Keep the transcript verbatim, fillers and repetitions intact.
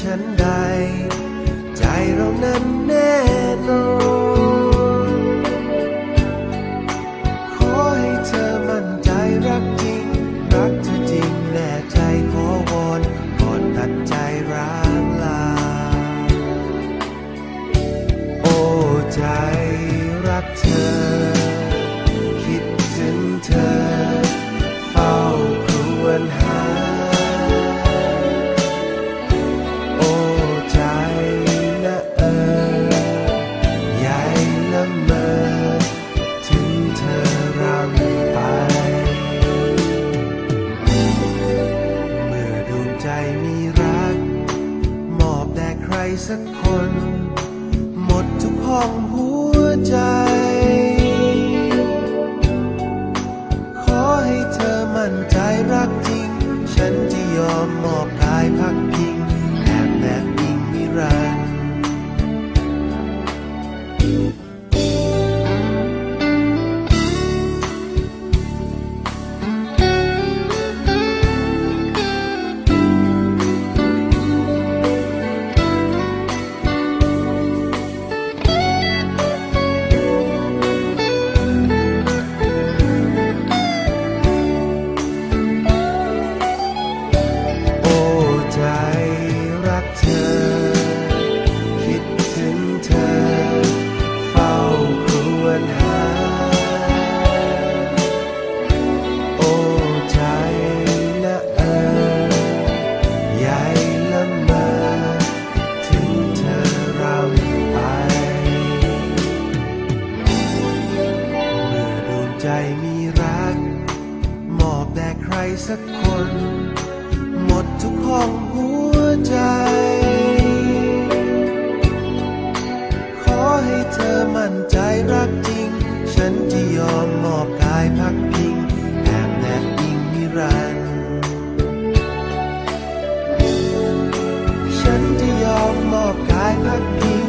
ฉันใดใจเรานั้นแน่นอนขอให้เธอมั่นใจรักจริงรักเธอจริงแน่ใจขอวอนก่อนตัดใจร้างลาโอ้ใจรักเธอคิดถึงเธอเฝ้าครวญหาสักคนหมดทุกห้องหัวใจขอให้เธอมั่นใจรักจริงฉันจะยอมมอบกายพักพิงแอบแนบอิงนิรันดร์ใจมีรักมอบแด่ใครสักคนหมดทุกห้องหัวใจขอให้เธอมั่นใจรักจริงฉันจะยอมมอบกายพักพิงแอบแนบอิงนิรันดร์ฉันจะยอมมอบกายพักพิง